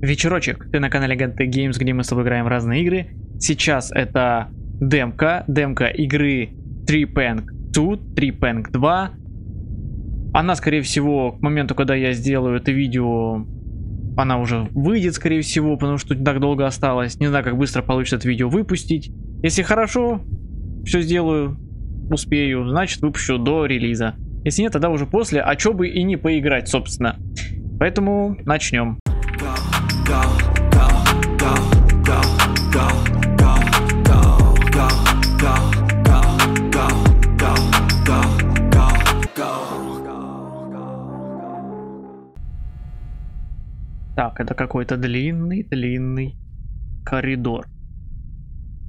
Вечерочек, ты на канале GanteGames, где мы с тобой играем в разные игры. Сейчас это демка игры Trepang2, Trepang2. Она, скорее всего, к моменту, когда я сделаю это видео, она уже выйдет, скорее всего, потому что так долго осталось. Не знаю, как быстро получится это видео выпустить. Если хорошо, все сделаю, успею, значит, выпущу до релиза. Если нет, тогда уже после, а чё бы и не поиграть, собственно. Поэтому начнем. Так, это какой-то длинный коридор.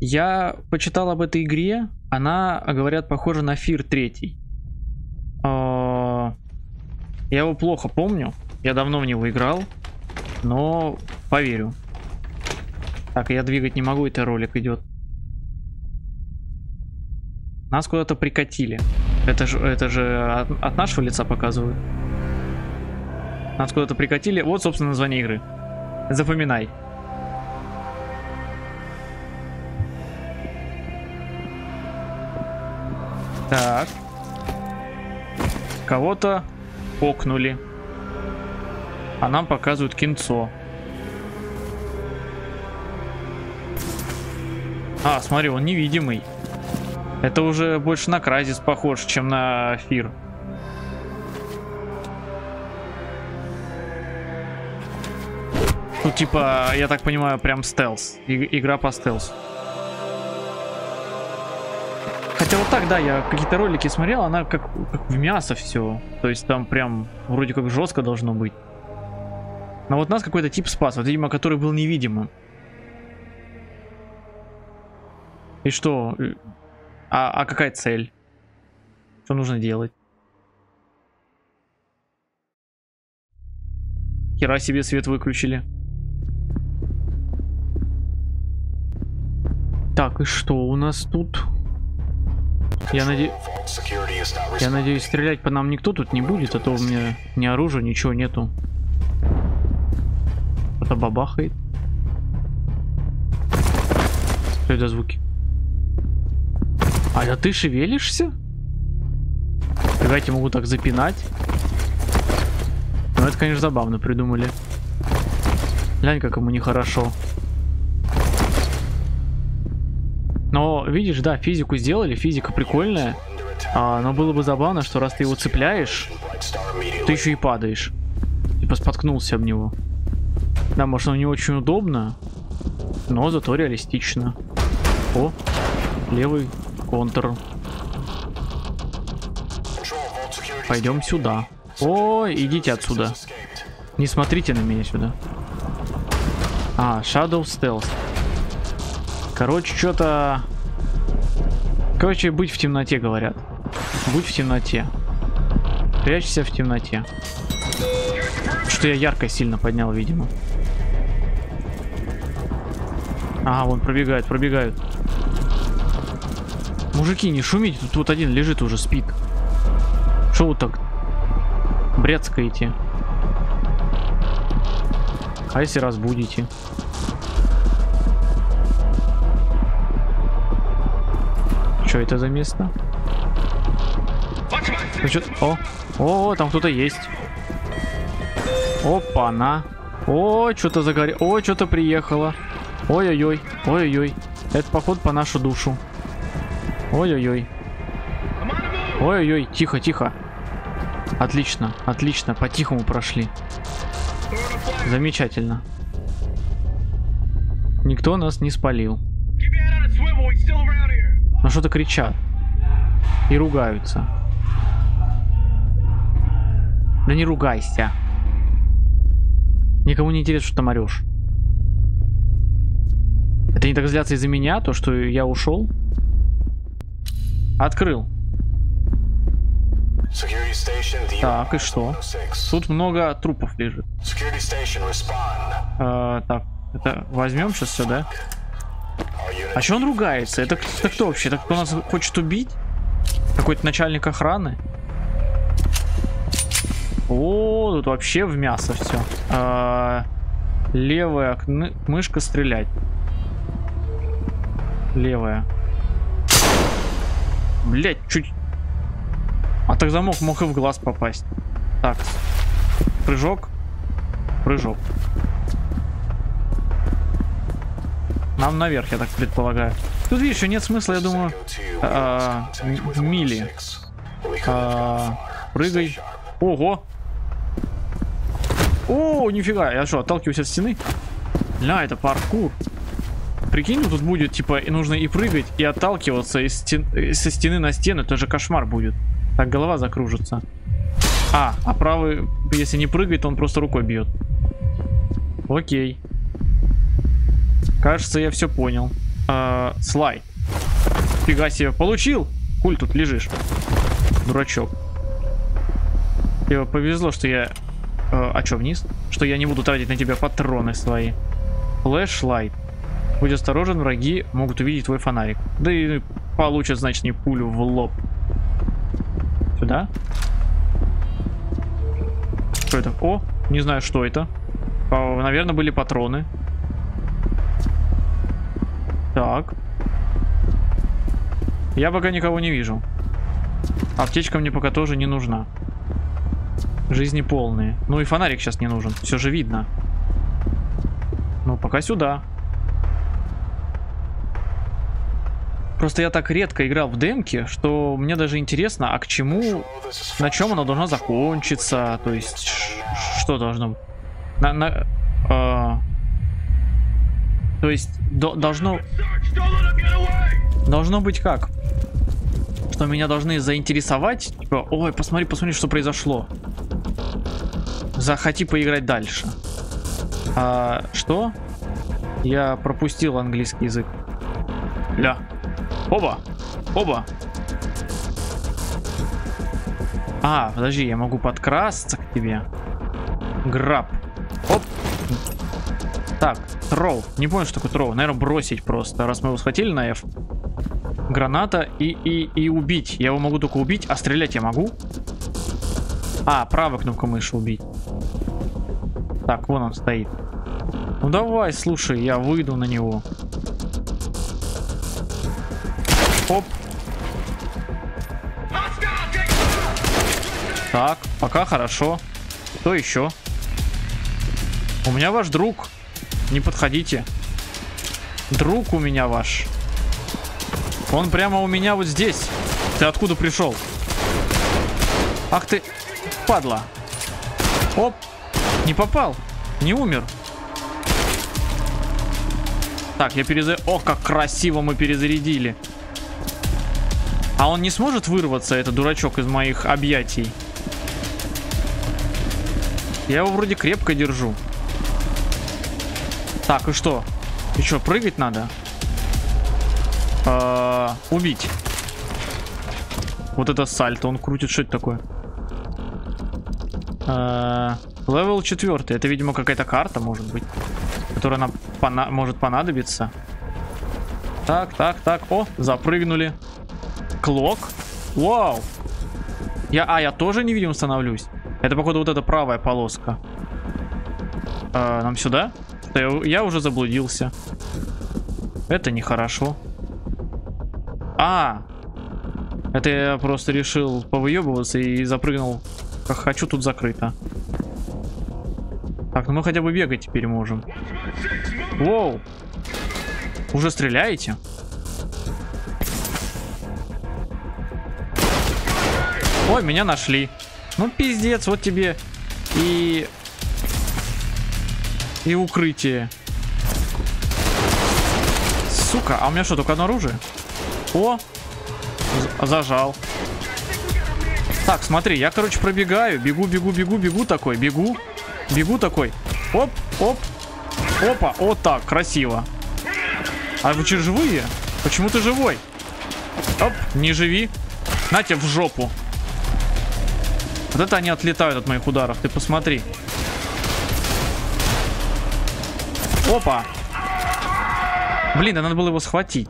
Я почитал об этой игре. Она, говорят, похожа на Fear 3. Я его плохо помню. Я давно в него играл. Но поверю. Так, я двигать не могу, это ролик идет. Нас куда-то прикатили. Это же от нашего лица показывают. Нас куда-то прикатили. Вот, собственно, название игры. Запоминай. Так. Кого-то окнули. А нам показывают кинцо. А, смотри, он невидимый. Это уже больше на Crysis похож, чем на Fear. Тут типа, я так понимаю, прям стелс. Игра по стелсу. Хотя вот так, да, я какие-то ролики смотрел, она как в мясо все. То есть там прям вроде как жестко должно быть. Но вот нас какой-то тип спас, вот, видимо, который был невидимым. И что? А какая цель? Что нужно делать? Хера себе свет выключили. Так, и что у нас тут? Я надеюсь, стрелять по нам никто тут не будет, а то у меня ни оружия, ничего нету. Кто-то бабахает. Что это за звуки? А да ты шевелишься? Давайте могу так запинать. Ну это, конечно, забавно придумали. Глянь, как ему нехорошо. Но, видишь, да, физику сделали, физика прикольная. Но было бы забавно, что раз ты его цепляешь, ты еще и падаешь. Типа споткнулся об него. Да, может, оно не очень удобно, но зато реалистично. О, левый контр. Пойдем сюда. О, идите отсюда. Не смотрите на меня сюда. А, Shadow Stealth. Короче, что-то... Короче, быть в темноте, говорят. Будь в темноте. Прячься в темноте. Что я ярко сильно поднял, видимо. Ага, вон пробегают. Мужики, не шумите, тут вот один лежит уже, спит. Что вы так бряцкаете? А если разбудите? Что это за место? О, там кто-то есть. Опа-на. О, что-то загорело. О, что-то приехало. Ой-ой-ой. Ой-ой-ой. Это поход по нашу душу. Ой-ой-ой. Ой-ой-ой. Тихо-тихо. Отлично. По-тихому прошли. Замечательно. Никто нас не спалил. Но что-то кричат. И ругаются. Да не ругайся. Никому не интересно, что ты морешь. Это не так злятся из-за меня, то, что я ушел. Открыл. Так, и что? Тут много трупов лежит. Так, это возьмем сейчас все, да? А че он ругается? Это кто вообще? Это кто нас хочет убить? Какой-то начальник охраны? О, тут вообще в мясо все. Левая мышка стрелять. Левая. Блять, чуть. А так замок мог и в глаз попасть. Так. Прыжок. Прыжок. Нам наверх, я так предполагаю. Тут еще нет смысла, я думаю. Мили. Прыгай. Ого. О, нифига. Я что, отталкиваюсь от стены? Ля, это паркур. Прикинь, тут будет, типа, и нужно и прыгать, и отталкиваться из со стены на стену. Это же кошмар будет. Так голова закружится. А правый, если не прыгает, он просто рукой бьет. Окей. Кажется, я все понял. Слайд. Фига себе, получил? Куль тут лежишь. Дурачок. Тебе повезло, что я... а что, вниз? Что я не буду тратить на тебя патроны свои. Флэшлайт. Будь осторожен, враги могут увидеть твой фонарик. Да и получат, значит, не пулю в лоб. Сюда? Что это? О, не знаю, что это. Наверное, были патроны. Так. Я пока никого не вижу. Аптечка мне пока тоже не нужна. Жизни полные. Ну и фонарик сейчас не нужен. Все же видно. Ну, пока сюда. Просто я так редко играл в демки, что мне даже интересно, а к чему... На чем она должна закончиться? То есть, что должно... То есть, должно быть как? Что меня должны заинтересовать? Типа, ой, посмотри, посмотри, что произошло. Захоти поиграть дальше. Что? Я пропустил английский язык. Ля. Оба. Оба. А, подожди, я могу подкрасться к тебе. Граб. Оп. Так, троу. Не понял, что такое троу. Наверное, бросить просто. Раз мы его схватили на F. Граната и убить. Я его могу только убить, а стрелять я могу. А, правой кнопкой мыши убить. Так, вон он стоит. Ну давай, слушай, я выйду на него. Оп. Так, пока хорошо. Кто еще? У меня ваш друг. Не подходите. Друг у меня ваш. Он прямо у меня вот здесь. Ты откуда пришел? Ах ты, падла. Оп. Не попал. Не умер. Так, я перезарядил. О, как красиво мы перезарядили. А он не сможет вырваться, этот дурачок, из моих объятий? Я его вроде крепко держу. Так, и что? И что, прыгать надо? Убить. Вот это сальто. Он крутит. Что это такое? Левел 4. Это, видимо, какая-то карта, может быть. Которая нам может понадобиться. Так, так, так. О, запрыгнули. Клок. Вау. Я тоже невидимо становлюсь. Это, походу, вот эта правая полоска. Нам сюда? Я уже заблудился. Это нехорошо. А! Это я просто решил повыебываться и запрыгнул. Как хочу, тут закрыто. Так, ну мы хотя бы бегать теперь можем. Воу! Уже стреляете? Ой, меня нашли. Ну пиздец, вот тебе и укрытие. Сука, а у меня что, только одно оружие? О, зажал. Так, смотри, я, короче, пробегаю. Бегу, бегу, бегу, бегу такой. Бегу, бегу такой. Оп, оп. Опа, вот так, красиво. А вы че живые? Почему ты живой? Оп, не живи. На тебе в жопу. Вот это они отлетают от моих ударов, ты посмотри. Опа. Блин, да надо было его схватить.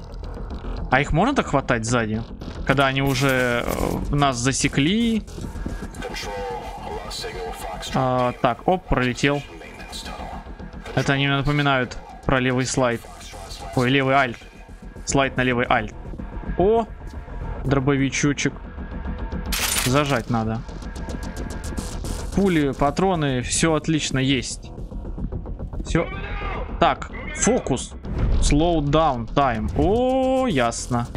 А их можно так хватать сзади? Когда они уже нас засекли. Так, оп, пролетел. Это они мне напоминают про левый слайд. Ой, левый альт. Слайд на левый альт. О, дробовичочек. Зажать надо. Пули, патроны, все отлично есть. Все. Так, фокус. Slowdown time. О, ясно.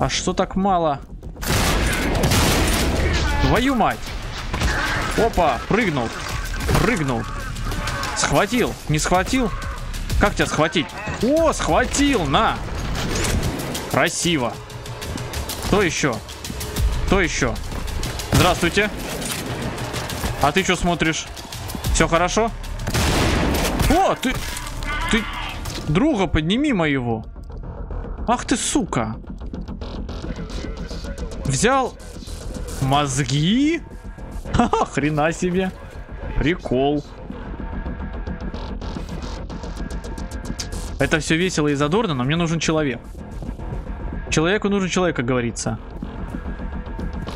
А что так мало? Твою мать. Опа, прыгнул. Прыгнул. Схватил. Не схватил? Как тебя схватить? О, схватил, на. Красиво. Кто еще? Кто еще? Здравствуйте. А ты что смотришь? Все хорошо? О, ты... Ты... Друга подними моего. Ах ты, сука. Взял... Мозги? Ха-ха, хрена себе. Прикол. Это все весело и задорно, но мне нужен человек. Человеку нужен человек, как говорится.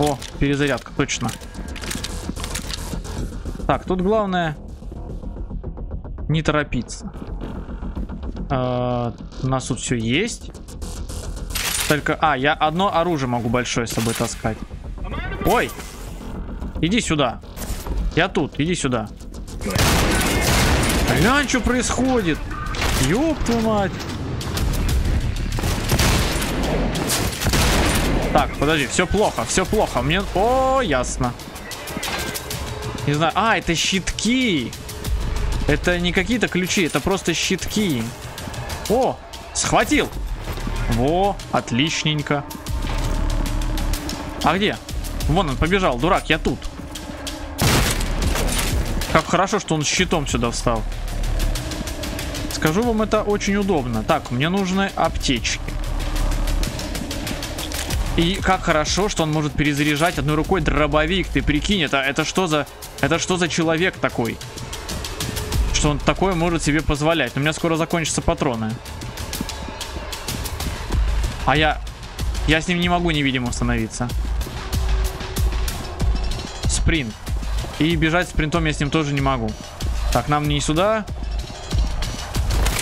О, перезарядка, точно. Так, тут главное не торопиться. У нас тут все есть. Только, я одно оружие могу большое с собой таскать. Ой, иди сюда. Я тут, иди сюда. Глянь, что происходит. Ёб твою мать. Так, подожди, все плохо, все плохо. Мне... О, ясно. Не знаю. А, это щитки. Это не какие-то ключи, это просто щитки. О, схватил. Во, отличненько. А где? Вон он побежал, дурак, я тут. Как хорошо, что он щитом сюда встал. Скажу вам, это очень удобно. Так, мне нужны аптечки. И как хорошо, что он может перезаряжать одной рукой дробовик. Ты прикинь, это что за человек такой? Что он такое может себе позволять? Но у меня скоро закончатся патроны. А я с ним не могу невидимо становиться. Спринт. И бежать спринтом я с ним тоже не могу. Так, нам не сюда.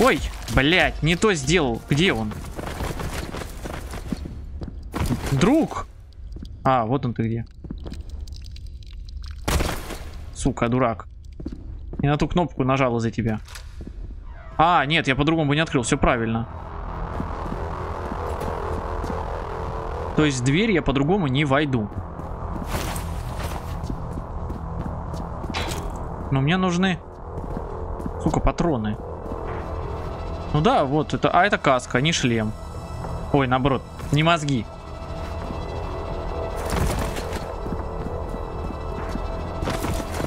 Ой, блядь, не то сделал. Где он? Друг! А, вот он ты где. Сука, дурак. Не на ту кнопку нажал из-за тебя. А, нет, я по-другому бы не открыл, все правильно. То есть в дверь я по-другому не войду. Но мне нужны... Сука, патроны. Ну да, вот это... А это каска, не шлем. Ой, наоборот, не мозги.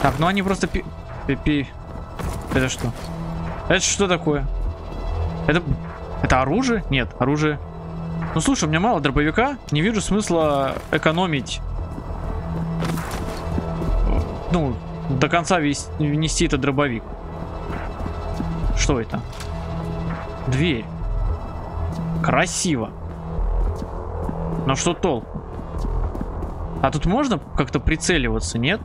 Так, ну они просто Это что? Это что такое? Это оружие? Нет, оружие. Ну слушай, у меня мало дробовика. Не вижу смысла экономить. Ну, до конца внести этот дробовик. Что это? Дверь. Красиво. Но что толку? А тут можно как-то прицеливаться, нет?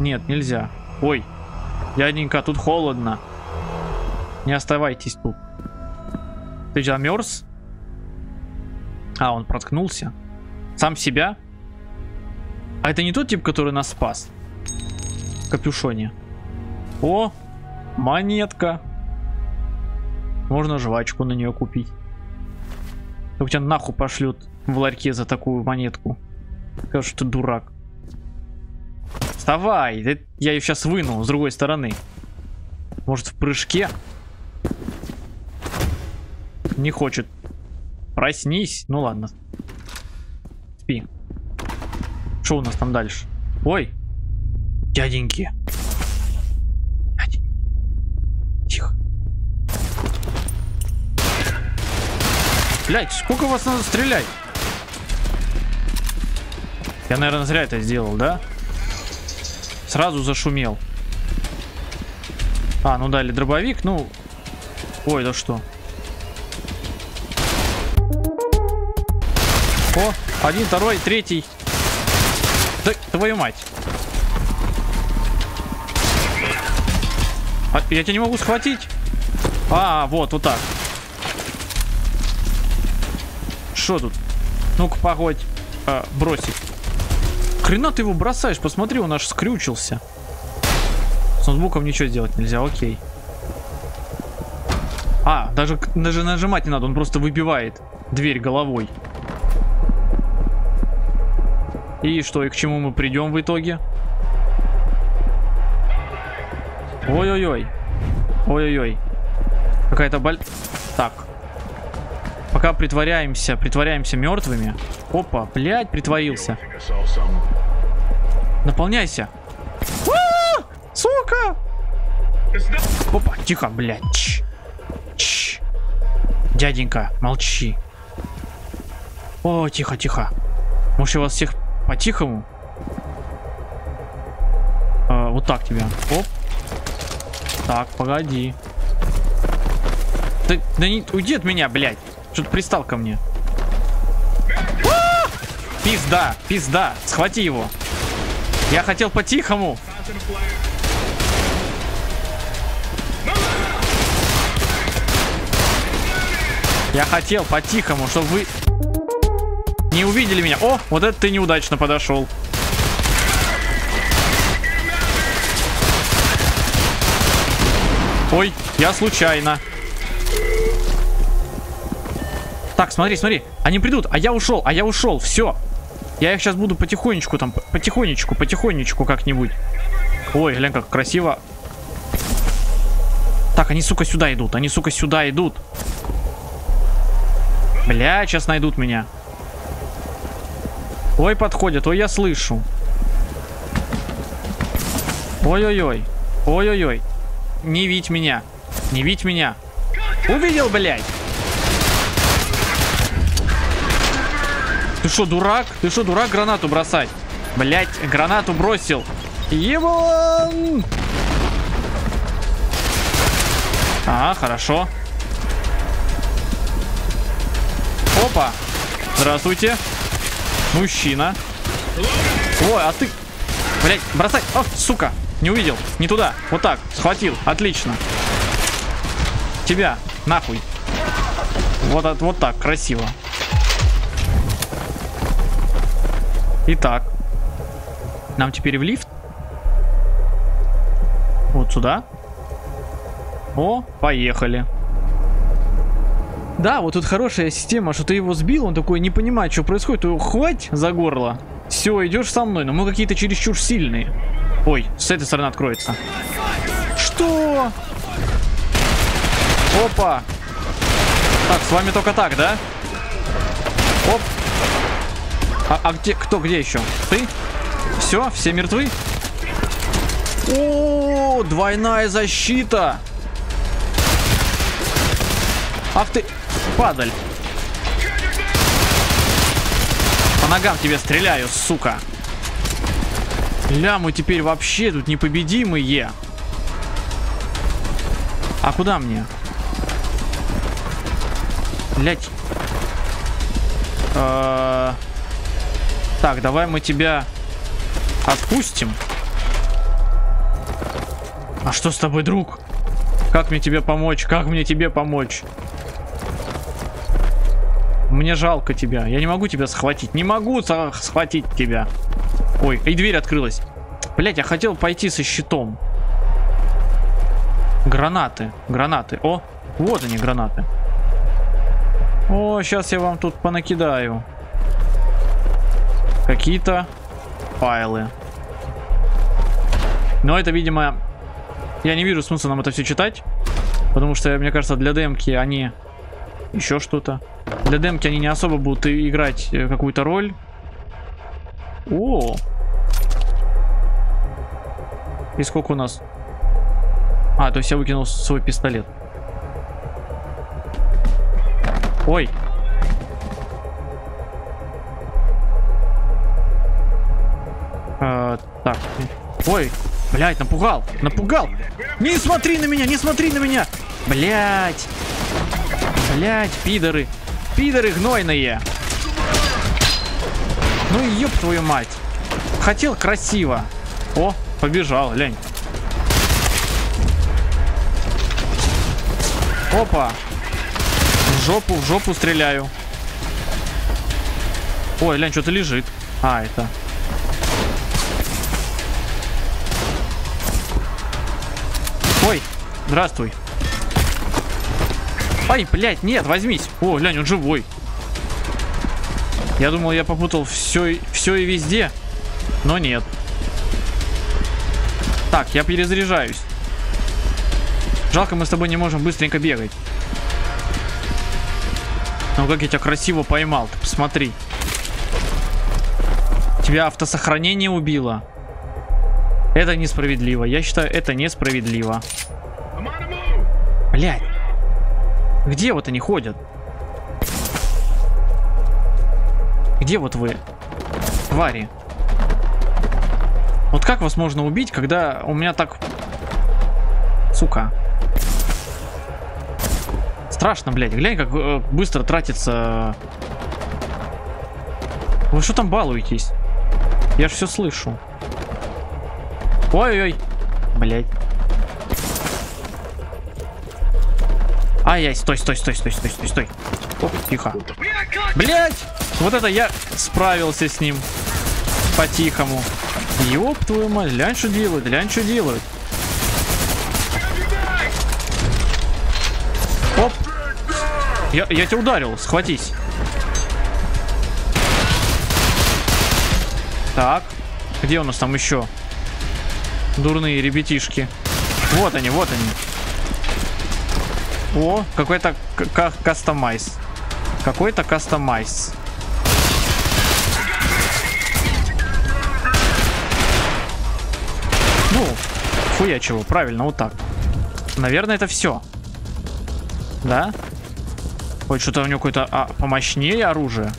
Нет, нельзя. Ой, дяденька, тут холодно. Не оставайтесь тут. Ты замерз? А, он проткнулся. Сам себя? А это не тот тип, который нас спас? В капюшоне. О, монетка. Можно жвачку на нее купить. Только тебя нахуй пошлют в ларьке за такую монетку. Скажут, что ты дурак. Вставай, я ее сейчас выну с другой стороны. Может, в прыжке? Не хочет. Проснись. Ну ладно. Спи. Что у нас там дальше? Ой. Дяденьки. Тихо. Блять, сколько вас надо стрелять? Я, наверное, зря это сделал, да? Сразу зашумел. А, ну дали дробовик, ну... Ой, да что? О, один, второй, третий. Да, твою мать. А, я тебя не могу схватить. А, вот, вот так. Что тут? Ну-ка, погодь. А, бросить. Хрена ты его бросаешь? Посмотри, он аж скрючился. С ноутбуком ничего сделать нельзя, окей. А, даже нажимать не надо, он просто выбивает дверь головой. И что, и к чему мы придем в итоге? Ой-ой-ой. Ой-ой-ой. Какая-то боль... Так. Пока притворяемся мертвыми. Опа, блядь, притворился. Наполняйся. А-а-а! Сука! Опа, тихо, блядь. Ч-ч. Дяденька, молчи. О, тихо-тихо. Может, я вас всех по-тихому? А, вот так тебя. Оп. Так, погоди. Да не, уйди от меня, блядь. Что-то пристал ко мне. А! Пизда, пизда. Схвати его. Я хотел по-тихому. Я хотел по-тихому, чтобы вы не увидели меня. О, вот это ты неудачно подошел. Ой, я случайно. Так, смотри, смотри. Они придут, а я ушел, все. Я их сейчас буду потихонечку там, потихонечку как-нибудь. Ой, глянь, как красиво. Так, они, сука, сюда идут, Бля, сейчас найдут меня. Ой, подходят, ой, я слышу. Ой-ой-ой, ой-ой-ой. Не видь меня. Увидел, блядь. Ты что, дурак? Гранату бросать? Блядь, гранату бросил. Ебан! А, хорошо. Опа. Здравствуйте. Мужчина. Ой, а ты... Блядь, бросай. О, сука. Не увидел, не туда, вот так, схватил, отлично. Тебя, нахуй. Вот, вот так, красиво. Итак, нам теперь в лифт. Вот сюда. О, поехали. Да, вот тут хорошая система, что ты его сбил, он такой не понимает, что происходит. Хвать за горло. Все, идешь со мной, но мы какие-то чересчур сильные. Ой, с этой стороны откроется. Что? Опа. Так, с вами только так, да? Оп. А где, кто, где еще? Ты? Все, все мертвы? О, двойная защита. Ах ты, падаль. По ногам тебе стреляю, сука. Ля, мы теперь вообще тут непобедимые. А куда мне? Блять. Так, давай мы тебя отпустим. А что с тобой, друг? Как мне тебе помочь? Мне жалко тебя. Я не могу тебя схватить. Ой, и дверь открылась. Блять, я хотел пойти со щитом. Гранаты, О, вот они, гранаты. О, сейчас я вам тут понакидаю. Какие-то файлы. Но это, видимо... Я не вижу смысла нам это все читать. Потому что, мне кажется, для демки они... Еще что-то. Для демки они не особо будут играть какую-то роль. О! И сколько у нас? А, то есть я выкинул свой пистолет. Ой! Так. Ой! Блядь, напугал! Не смотри на меня! Блядь! Пидоры! Гнойные! Ну ёб твою мать. Хотел красиво. О, побежал, лень. Опа. В жопу стреляю. Ой, лянь, что-то лежит. А, это... Ой, здравствуй. Ай, блядь, нет, возьмись. О, глянь, он живой. Я думал, я попутал все и везде, но нет. Так, я перезаряжаюсь. Жалко, мы с тобой не можем быстренько бегать. Ну как я тебя красиво поймал, ты посмотри. Тебя автосохранение убило. Это несправедливо. Я считаю, это несправедливо. Блядь. Где вот они ходят? Где вот вы, твари? Вот как вас можно убить, когда у меня так... Сука. Страшно, блядь. Глянь, как быстро тратится... Вы что там балуетесь? Я же все слышу. Ой-ой-ой. Блядь. Ай-яй, стой. Оп, тихо. Блять! Вот это я справился с ним. По-тихому. Ёб твою мать, глянь, что делают, Оп. Я тебя ударил, схватись. Так. Где у нас там еще? Дурные ребятишки. Вот они, О, какой-то кастомайз. Ну, хуя чего, правильно, вот так. Наверное, это все. Да? Ой, что-то у него какое-то помощнее оружие.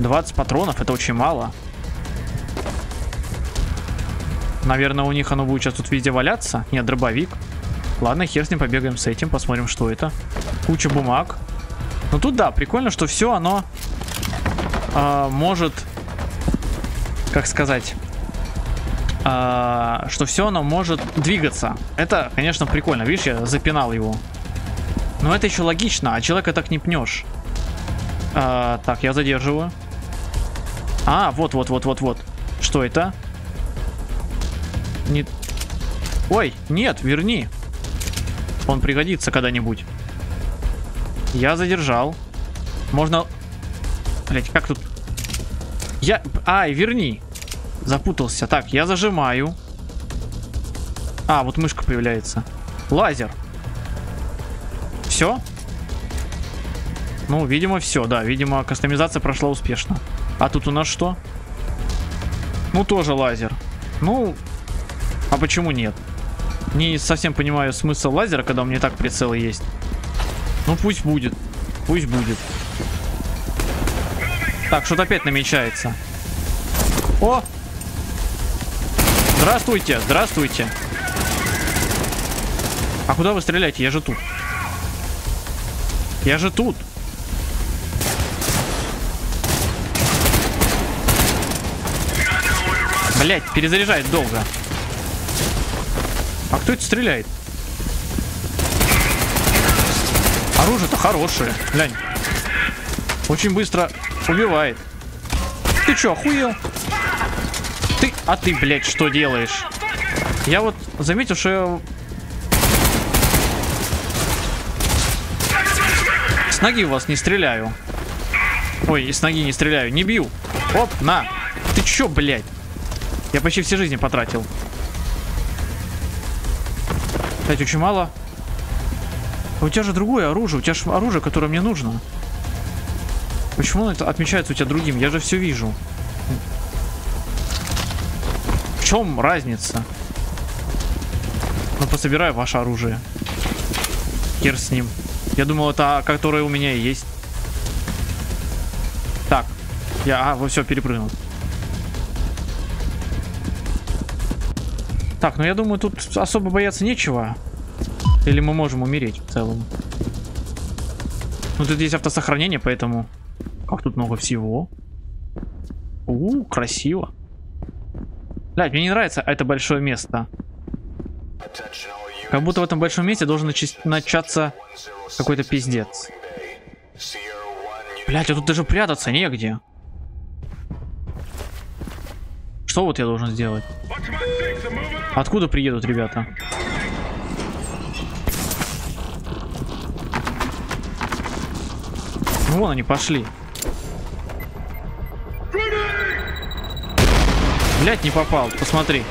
20 патронов, это очень мало. Наверное, у них оно будет сейчас тут везде валяться. Нет, дробовик. Ладно, хер с ним, побегаем с этим, посмотрим, что это. Куча бумаг. Ну тут да, прикольно, что все оно может, как сказать, что все оно может двигаться. Это, конечно, прикольно. Видишь, я запинал его. Но это еще логично, а человека так не пнешь. Так, я задерживаю. А, вот. Что это? Не... Ой, нет, верни. Он пригодится когда-нибудь. Я задержал. Можно... Блять, как тут... Я... Ай, верни. Запутался. Так, я зажимаю. А, вот мышка появляется. Лазер. Все? Ну, видимо, все. Да, видимо, кастомизация прошла успешно. А тут у нас что? Ну, тоже лазер. Ну... А почему нет? Не совсем понимаю смысл лазера, когда у меня так прицелы есть. Ну пусть будет. Пусть будет. Так, что-то опять намечается. О! Здравствуйте, А куда вы стреляете? Я же тут. Блять, перезаряжает долго. А кто это стреляет? Оружие-то хорошее. Глянь. Очень быстро убивает. Ты чё, охуел? Ты... А ты, блядь, что делаешь? Я вот заметил, что я... С ноги у вас не стреляю. Ой, и с ноги не стреляю. Не бью. Оп, на. Ты чё, блядь? Я почти все жизни потратил. Блядь, очень мало. У тебя же другое оружие. У тебя же оружие, которое мне нужно. Почему оно отмечается у тебя другим? Я же все вижу. В чем разница? Ну, пособираю ваше оружие. Хер с ним. Я думал, это которое у меня и есть. Так. Я... А, вот все, перепрыгнул. Так, ну я думаю, тут особо бояться нечего. Или мы можем умереть в целом. Ну тут есть автосохранение, поэтому... Как тут много всего. Красиво. Блядь, мне не нравится это большое место. Как будто в этом большом месте должен начаться какой-то пиздец. Блять, а тут даже прятаться негде. Что вот я должен сделать? Откуда приедут ребята? Вон они пошли. Блять, не попал, посмотри.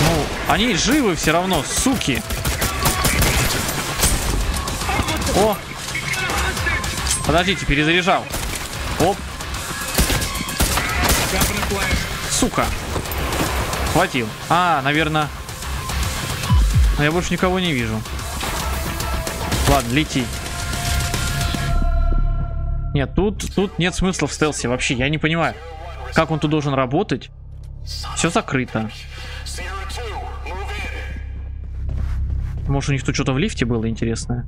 Ну, они живы все равно, суки. О! Подождите, перезаряжал. Оп. Сука. Хватил. А, наверное. Но я больше никого не вижу. Ладно, лети. Нет, тут нет смысла в стелсе вообще. Я не понимаю, как он тут должен работать. Все закрыто. Может, у них тут что-то в лифте было интересное?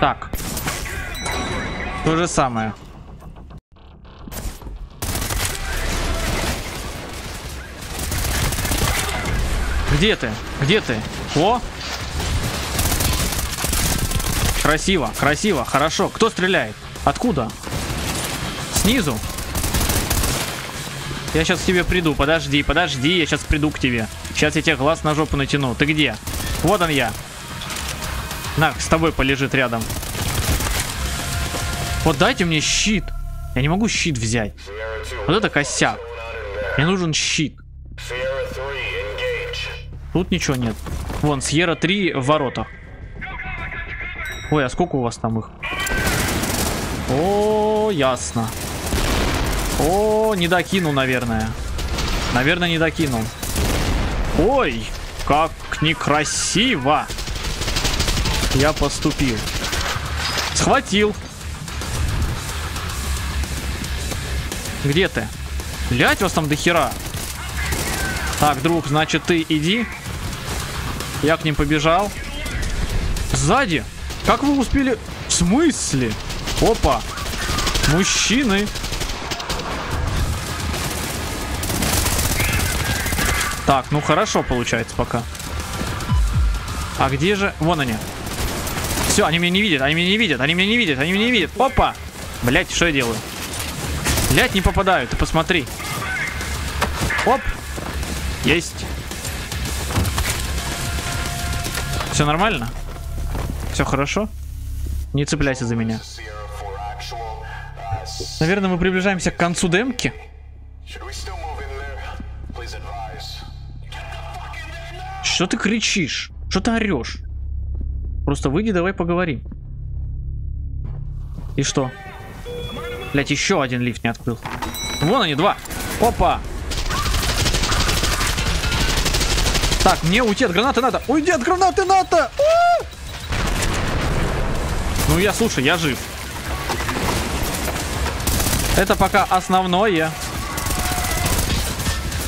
Так. То же самое. Где ты? Где ты? О! Красиво, красиво, хорошо. Кто стреляет? Откуда? Снизу? Я сейчас к тебе приду. Подожди, подожди, я сейчас приду к тебе. Сейчас я тебе глаз на жопу натяну. Ты где? Вот он я. На, с тобой полежит рядом. Вот дайте мне щит. Я не могу щит взять. Вот это косяк. Мне нужен щит. Тут ничего нет. Вон, Сьерра 3 в воротах. Ой, а сколько у вас там их? О, ясно. О, не докинул, наверное. Наверное, не докинул. Ой, как некрасиво я поступил. Схватил. Где ты? Блять, вас там до хера. Так, друг, значит, ты иди. Я к ним побежал. Сзади. Как вы успели? В смысле? Опа. Мужчины. Так, ну хорошо получается пока. А где же? Вон они. Все, они меня не видят, они меня не видят, они меня не видят, они меня не видят. Опа. Блять, что я делаю? Блять, не попадаю, ты посмотри. Оп. Есть. Все нормально? Все хорошо? Не цепляйся за меня. Наверное, мы приближаемся к концу демки. Что ты кричишь? Что ты орешь? Просто выйди, давай поговорим. И что? Блять, еще один лифт не открыл. Вон они, два. Опа. Так, мне уйти от гранаты надо. Уйди от гранаты надо! Ну я, слушай, я жив. Это пока основное.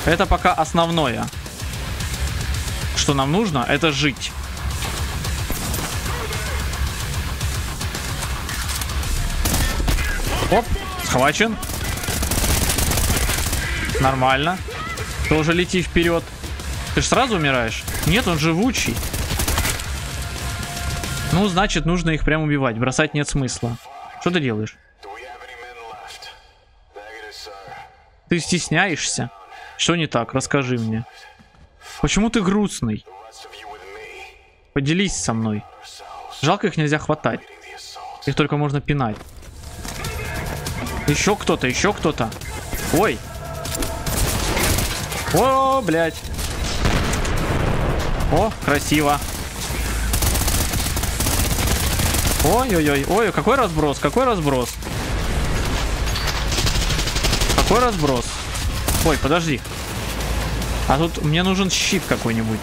Это пока основное. Что нам нужно, это жить. Оп, схвачен. Нормально. Тоже лети вперед. Ты же сразу умираешь? Нет, он живучий. Ну, значит, нужно их прям убивать. Бросать нет смысла. Что ты делаешь? Ты стесняешься? Что не так? Расскажи мне. Почему ты грустный? Поделись со мной. Жалко, их нельзя хватать. Их только можно пинать. Еще кто-то, еще кто-то. Ой. О, блядь. О, красиво. Ой-ой-ой, ой, какой разброс, какой разброс. Какой разброс. Ой, подожди. А тут мне нужен щит какой-нибудь.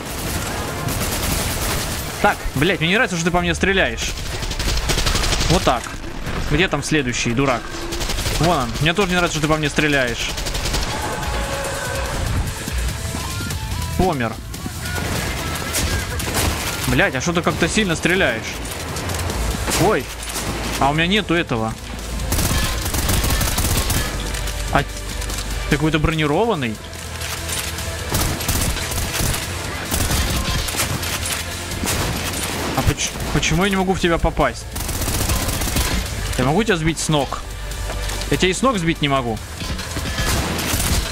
Так, блядь, мне не нравится, что ты по мне стреляешь. Вот так. Где там следующий, дурак? Вон он, мне тоже не нравится, что ты по мне стреляешь. Помер. Блядь, а что ты как-то сильно стреляешь? Ой, а у меня нету этого. А ты какой-то бронированный? А почему я не могу в тебя попасть? Я могу тебя сбить с ног? Я тебя и с ног сбить не могу.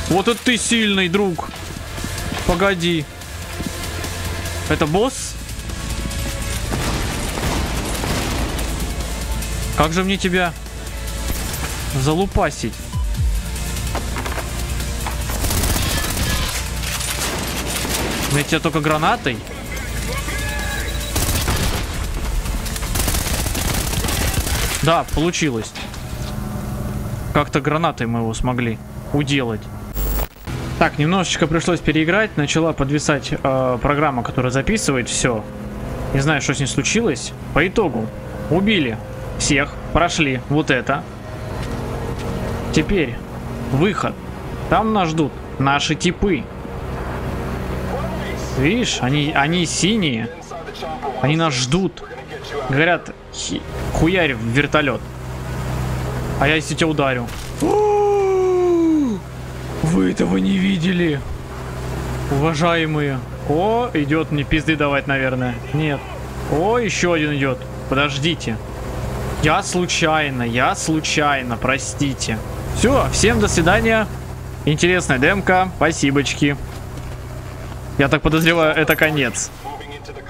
Вот это ты сильный, друг. Погоди. Это босс? Как же мне тебя залупасить? Мне тебя только гранатой? Да, получилось. Как-то гранатой мы его смогли уделать. Так, немножечко пришлось переиграть. Начала подвисать программа, которая записывает все. Не знаю, что с ней случилось. По итогу убили всех. Прошли вот это. Теперь выход. Там нас ждут наши типы. Видишь, они синие. Они нас ждут. Говорят, хуярь в вертолет. А я если тебя ударю. Вы этого не видели, уважаемые. О, идет мне пизды давать, наверное. Нет. О, еще один идет. Подождите. Я случайно, простите. Все, всем до свидания. Интересная демка, спасибочки. Я так подозреваю, это конец.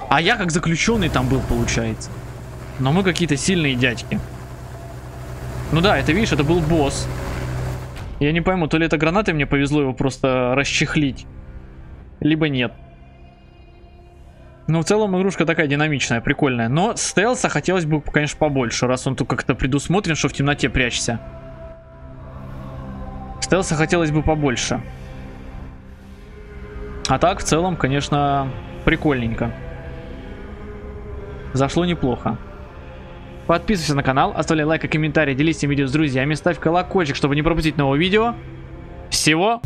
А я как заключенный там был, получается. Но мы какие-то сильные дядьки. Ну да, это видишь, это был босс. Я не пойму, то ли это гранатой мне повезло его просто расчехлить, либо нет. Но в целом игрушка такая динамичная, прикольная. Но стелса хотелось бы, конечно, побольше, раз он тут как-то предусмотрен, что в темноте прячься. Стелса хотелось бы побольше. А так, в целом, конечно, прикольненько. Зашло неплохо. Подписывайся на канал, оставляй лайк и комментарий, делись этим видео с друзьями, ставь колокольчик, чтобы не пропустить нового видео. Всего!